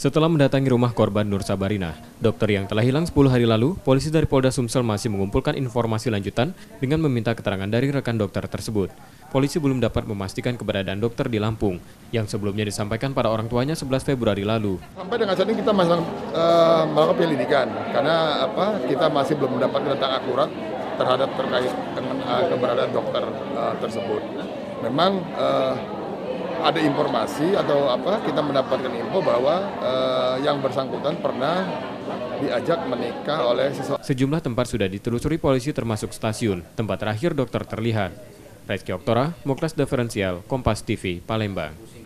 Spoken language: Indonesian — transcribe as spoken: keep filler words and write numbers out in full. Setelah mendatangi rumah korban Nur Sabarina, dokter yang telah hilang sepuluh hari lalu, polisi dari Polda Sumsel masih mengumpulkan informasi lanjutan dengan meminta keterangan dari rekan dokter tersebut. Polisi belum dapat memastikan keberadaan dokter di Lampung, yang sebelumnya disampaikan pada orang tuanya sebelas Februari lalu. Sampai dengan saat ini kita masih uh, melakukan penyelidikan, karena apa kita masih belum mendapat data akurat terhadap terkait dengan uh, keberadaan dokter uh, tersebut. Memang uh, ada informasi atau apa kita mendapatkan info bahwa eh, yang bersangkutan pernah diajak menikah oleh seseorang. Sejumlah tempat sudah ditelusuri polisi termasuk stasiun, tempat terakhir dokter terlihat. Rizky Oktora Muklas, Kompas T V, Palembang.